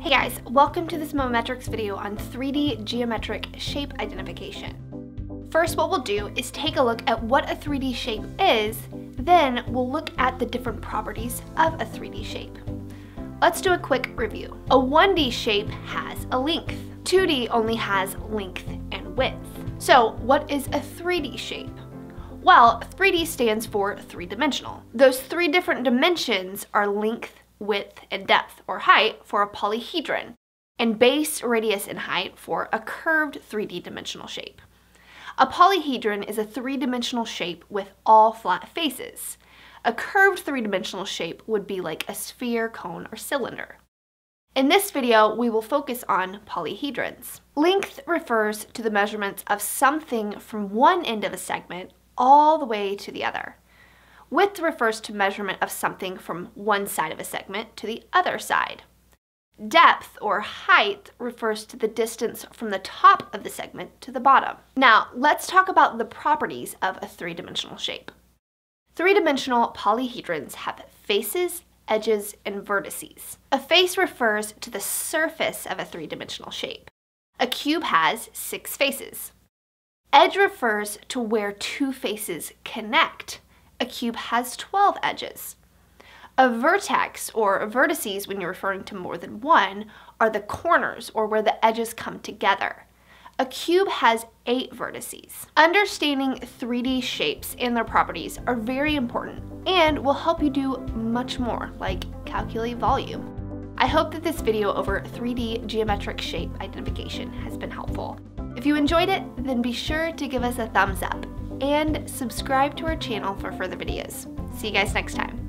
Hey guys, welcome to this Mometrix video on 3D geometric shape identification. First, what we'll do is take a look at what a 3D shape is, then we'll look at the different properties of a 3D shape. Let's do a quick review. A 1D shape has a length. 2D only has length and width. So what is a 3D shape? Well, 3D stands for three-dimensional. Those three different dimensions are length, width, and depth, or height for a polyhedron, and base, radius, and height for a curved 3D dimensional shape. A polyhedron is a three-dimensional shape with all flat faces. A curved three-dimensional shape would be like a sphere, cone, or cylinder. In this video, we will focus on polyhedrons. Length refers to the measurements of something from one end of a segment all the way to the other. Width refers to measurement of something from one side of a segment to the other side. Depth or height refers to the distance from the top of the segment to the bottom. Now, let's talk about the properties of a three-dimensional shape. Three-dimensional polyhedrons have faces, edges, and vertices. A face refers to the surface of a three-dimensional shape. A cube has six faces. Edge refers to where two faces connect. A cube has 12 edges. A vertex, or vertices when you're referring to more than one, are the corners or where the edges come together. A cube has 8 vertices. Understanding 3D shapes and their properties are very important and will help you do much more, like calculate volume. I hope that this video over 3D geometric shape identification has been helpful. If you enjoyed it, then be sure to give us a thumbs up and subscribe to our channel for further videos. See you guys next time.